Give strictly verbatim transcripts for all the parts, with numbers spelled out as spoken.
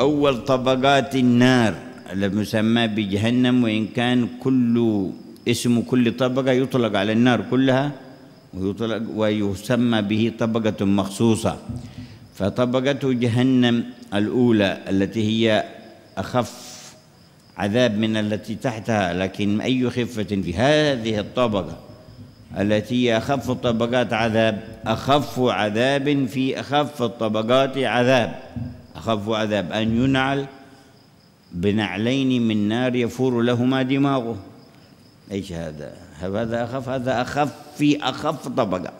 أول طبقات النار اللي مسمى بجهنم، وإن كان كل اسم كل طبقة يطلق على النار كلها ويطلق ويسمى به طبقة مخصوصة. فطبقة جهنم الأولى التي هي أخف عذاب من التي تحتها، لكن أي خفة في هذه الطبقة التي هي أخف طبقات عذاب، أخف عذاب في أخف الطبقات عذاب، أخف عذاب أن ينعل بنعلين من نار يفور لهما دماغه. ايش هذا؟ هذا أخف، هذا أخف في أخف طبقة،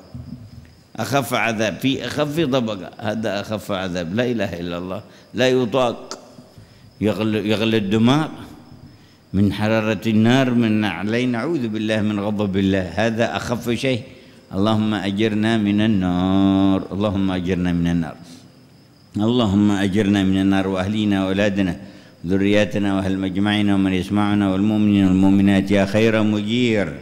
أخف عذاب في أخف طبقة، هذا أخف عذاب. لا إله إلا الله، لا يطاق، يغلي يغل الدماغ من حرارة النار من علي، نعوذ بالله من غضب الله. هذا أخف شيء. اللهم أجرنا من النار، اللهم أجرنا من النار، اللهم أجرنا من النار وأهلينا وأولادنا ذرياتنا وأهل مجمعنا ومن يسمعنا والمؤمنين والمؤمنات يا خير مجير.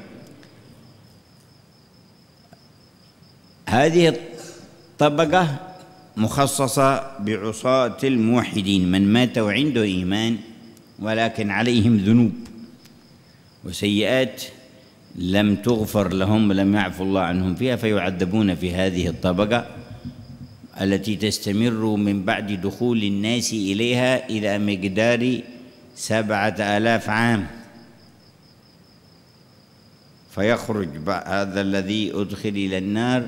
هذه الطبقة مخصصة بعصاة الموحدين، من مات وعنده إيمان ولكن عليهم ذنوب وسيئات لم تغفر لهم ولم يعفو الله عنهم فيها، فيعذبون في هذه الطبقة التي تستمر من بعد دخول الناس إليها إلى مقدار سبعة آلاف عام، فيخرج هذا الذي أدخل إلى النار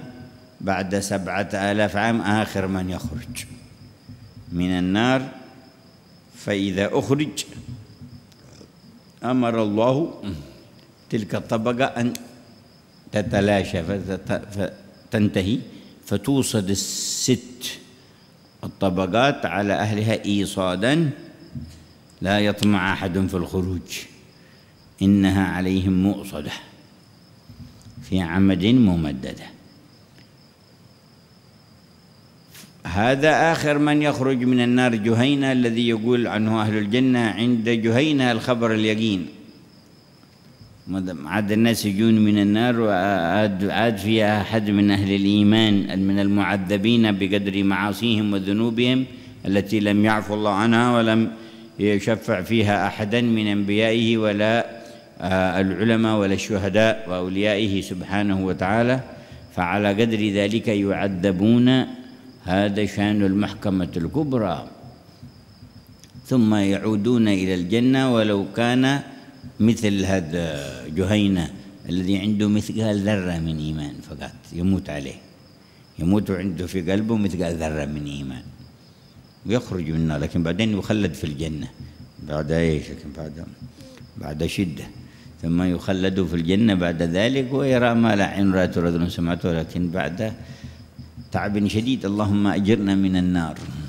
بعد سبعة آلاف عام آخر من يخرج من النار. فإذا أخرج أمر الله تلك الطبقة أن تتلاشى فتنتهي، فتوصد الست الطبقات على أهلها إيصادا لا يطمع أحد في الخروج، إنها عليهم مؤصدة في عمد ممددة. هذا آخر من يخرج من النار، جهينة الذي يقول عنه أهل الجنة عند جهينة الخبر اليقين. عاد الناس يجون من النار وعاد عاد فيها أحد من أهل الإيمان من المعذبين بقدر معاصيهم وذنوبهم التي لم يعفو الله عنها ولم يشفع فيها أحدا من أنبيائه ولا العلماء ولا الشهداء وأوليائه سبحانه وتعالى. فعلى قدر ذلك يعذبون، هذا شأن المحكمة الكبرى. ثم يعودون إلى الجنة ولو كان مثل هذا جهينة الذي عنده مثقال ذرة من إيمان فقط، يموت عليه، يموت عنده في قلبه مثقال ذرة من إيمان ويخرج منها، لكن بعدين يخلد في الجنة بعد إيش؟ لكن بعد بعد شدة، ثم يخلد في الجنة بعد ذلك ويرى ما لا عين رأت ولا أذن سمعت، لكن بعد تعب شديد. اللهم أجرنا من النار.